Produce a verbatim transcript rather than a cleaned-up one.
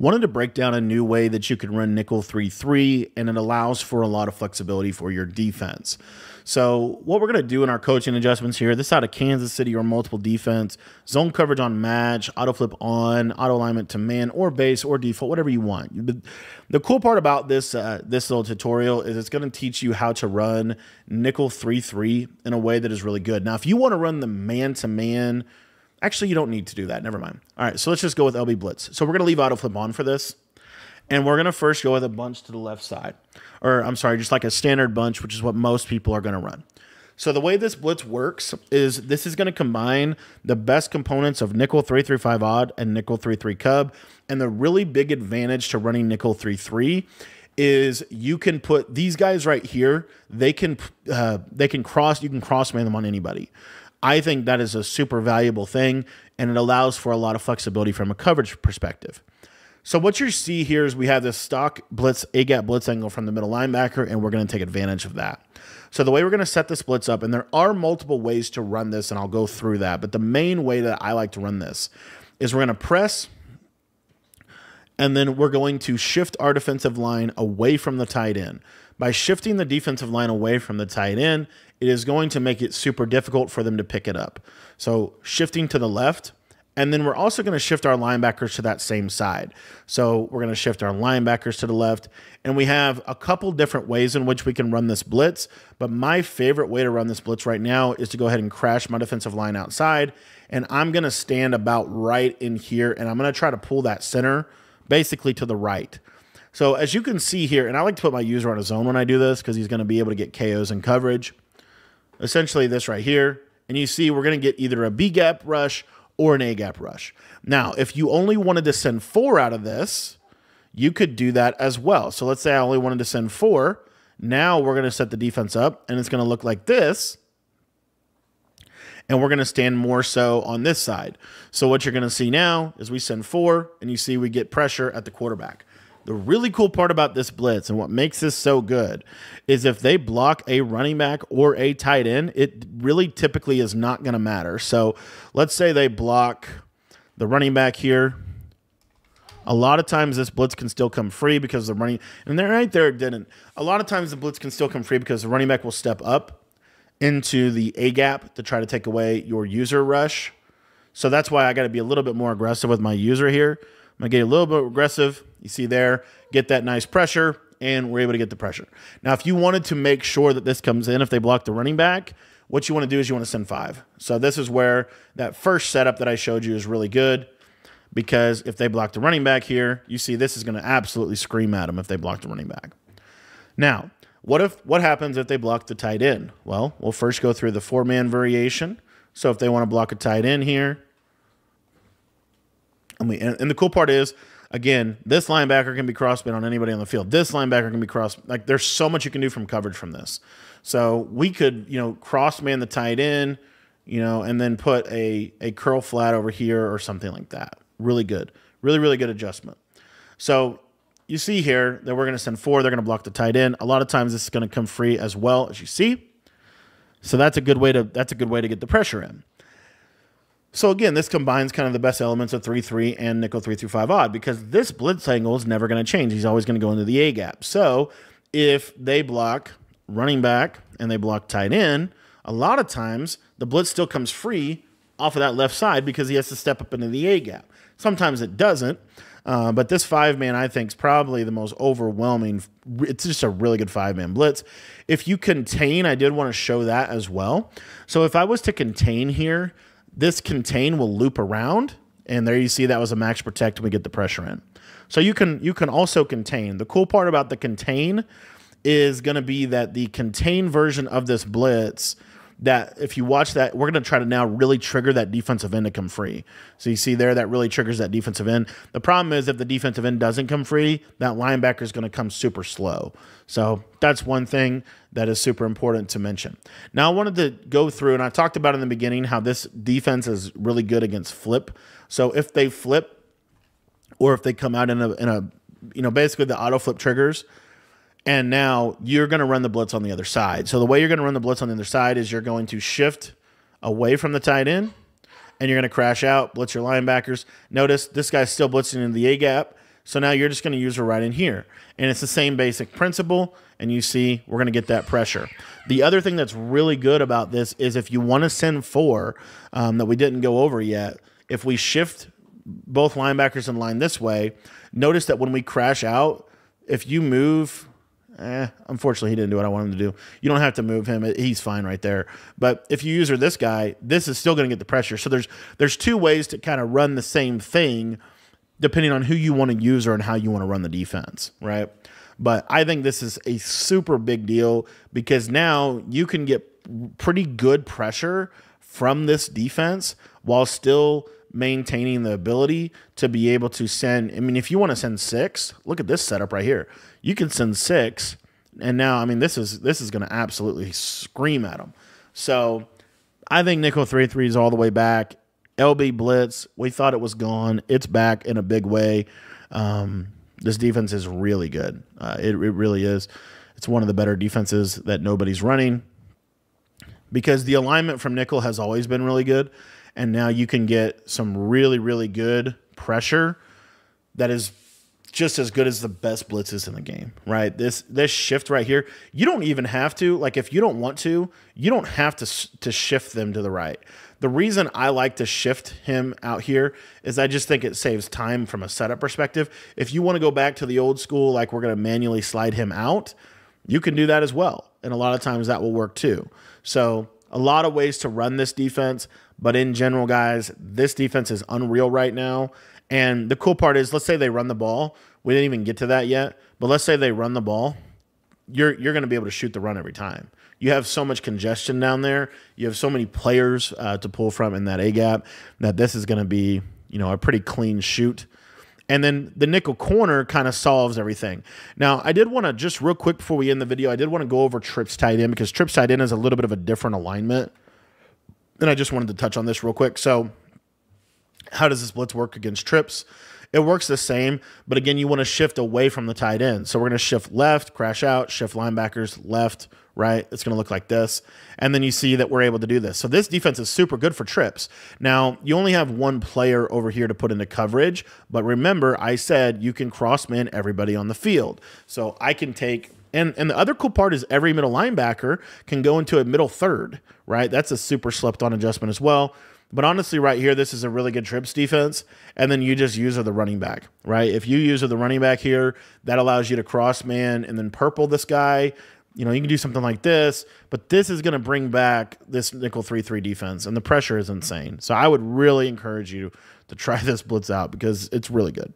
wanted to break down a new way that you could run nickel three three, and it allows for a lot of flexibility for your defense. So what we're going to do in our coaching adjustments here, this out of Kansas City or multiple defense, zone coverage on match, auto flip on, auto alignment to man or base or default, whatever you want. The, the cool part about this uh, this little tutorial is it's going to teach you how to run nickel three three in a way that is really good. Now, if you want to run the man-to-man, actually, you don't need to do that. Never mind. All right, so let's just go with L B Blitz. So we're going to leave auto flip on for this. And we're going to first go with a bunch to the left side. Or I'm sorry, just like a standard bunch, which is what most people are going to run. So the way this blitz works is this is going to combine the best components of nickel three three five odd and nickel three three cub. And the really big advantage to running nickel three three is you can put these guys right here. They can uh, they can cross. You can cross man them on anybody. I think that is a super valuable thing, and it allows for a lot of flexibility from a coverage perspective. So what you see here is we have this stock blitz, A-gap blitz angle from the middle linebacker, and we're going to take advantage of that. So the way we're going to set this blitz up, and there are multiple ways to run this, and I'll go through that, but the main way that I like to run this is we're going to press, and then we're going to shift our defensive line away from the tight end. By shifting the defensive line away from the tight end, it is going to make it super difficult for them to pick it up. So shifting to the left, and then we're also going to shift our linebackers to that same side. So we're going to shift our linebackers to the left, and we have a couple different ways in which we can run this blitz, but my favorite way to run this blitz right now is to go ahead and crash my defensive line outside, and I'm going to stand about right in here, and I'm going to try to pull that center basically to the right. So as you can see here, and I like to put my user on his own when I do this because he's going to be able to get K Os in coverage. Essentially this right here, and you see we're going to get either a B-gap rush or an A-gap rush. Now, if you only wanted to send four out of this, you could do that as well. So let's say I only wanted to send four. Now we're going to set the defense up, and it's going to look like this. And we're going to stand more so on this side. So what you're going to see now is we send four, and you see we get pressure at the quarterback. The really cool part about this blitz and what makes this so good is if they block a running back or a tight end, it really typically is not going to matter. So let's say they block the running back here. A lot of times this blitz can still come free because the running and they're right there it didn't. A lot of times the blitz can still come free because the running back will step up into the A gap to try to take away your user rush. So that's why I got to be a little bit more aggressive with my user here. I'm going to get a little bit aggressive. You see there, get that nice pressure, and we're able to get the pressure. Now, if you wanted to make sure that this comes in, if they block the running back, what you want to do is you want to send five. So this is where that first setup that I showed you is really good because if they block the running back here, you see this is going to absolutely scream at them if they block the running back. Now, what if what happens if they block the tight end? Well, we'll first go through the four-man variation. So if they want to block a tight end here, and, we, and, and the cool part is, again, this linebacker can be crossman on anybody on the field. This linebacker can be cross. Like, there's so much you can do from coverage from this. So we could, you know, crossman the tight end, you know, and then put a, a curl flat over here or something like that. Really good. Really, really good adjustment. So you see here that we're going to send four. They're going to block the tight end. A lot of times this is going to come free as well, as you see. So that's a good way to, that's a good way to get the pressure in. So again, this combines kind of the best elements of three three and nickel three through five odd because this blitz angle is never going to change. He's always going to go into the A gap. So if they block running back and they block tight end, a lot of times the blitz still comes free off of that left side because he has to step up into the A gap. Sometimes it doesn't, uh, but this five-man I think is probably the most overwhelming. It's just a really good five-man blitz. If you contain, I did want to show that as well. So if I was to contain here, this contain will loop around, and there you see that was a max protect, and we get the pressure in. So you can you can also contain. The cool part about the contain is going to be that the contain version of this blitz, that if you watch that, we're going to try to now really trigger that defensive end to come free. So you see there, that really triggers that defensive end. The problem is if the defensive end doesn't come free, that linebacker is going to come super slow. So that's one thing that is super important to mention. Now I wanted to go through, and I talked about in the beginning how this defense is really good against flip. So if they flip or if they come out in a, in a you know, basically the auto flip triggers, and now you're going to run the blitz on the other side. So the way you're going to run the blitz on the other side is you're going to shift away from the tight end, and you're going to crash out, blitz your linebackers. Notice this guy's still blitzing in the A-gap. So now you're just going to use her right in here. And it's the same basic principle. And you see, we're going to get that pressure. The other thing that's really good about this is if you want to send four um, that we didn't go over yet, if we shift both linebackers in line this way, notice that when we crash out, if you move, eh, unfortunately he didn't do what I wanted him to do. You don't have to move him. He's fine right there. But if you use her this guy, this is still going to get the pressure. So there's, there's two ways to kind of run the same thing, depending on who you want to use or and how you want to run the defense, right? But I think this is a super big deal because now you can get pretty good pressure from this defense while still maintaining the ability to be able to send. I mean, if you want to send six, look at this setup right here. You can send six, and now, I mean, this is this is going to absolutely scream at them. So I think Nickel three three is all the way back. L B blitz, we thought it was gone. It's back in a big way. Um, this defense is really good. Uh, it, it really is. It's one of the better defenses that nobody's running because the alignment from nickel has always been really good, and now you can get some really, really good pressure that is just as good as the best blitzes in the game, right? This this shift right here, you don't even have to, like if you don't want to, you don't have to, to shift them to the right. The reason I like to shift him out here is I just think it saves time from a setup perspective. If you want to go back to the old school, like we're going to manually slide him out, you can do that as well. And a lot of times that will work too. So a lot of ways to run this defense. But in general, guys, this defense is unreal right now. And the cool part is, let's say they run the ball. We didn't even get to that yet, but let's say they run the ball. You're, you're going to be able to shoot the run every time. You have so much congestion down there. You have so many players uh, to pull from in that A-gap that this is going to be, you know, a pretty clean shoot. And then the nickel corner kind of solves everything. Now, I did want to just real quick before we end the video, I did want to go over trips tight end because trips tight end is a little bit of a different alignment. And I just wanted to touch on this real quick. So how does this blitz work against trips? It works the same, but again, you want to shift away from the tight end. So we're going to shift left, crash out, shift linebackers left, right? It's going to look like this. And then you see that we're able to do this. So this defense is super good for trips. Now, you only have one player over here to put into coverage, but remember, I said you can crossman everybody on the field. So I can take... And, and the other cool part is every middle linebacker can go into a middle third, right? That's a super slept-on adjustment as well. But honestly, right here, this is a really good trips defense. And then you just use the running back, right? If you use the running back here, that allows you to cross man and then purple this guy. You know, you can do something like this. But this is going to bring back this nickel three three defense. And the pressure is insane. So I would really encourage you to try this blitz out because it's really good.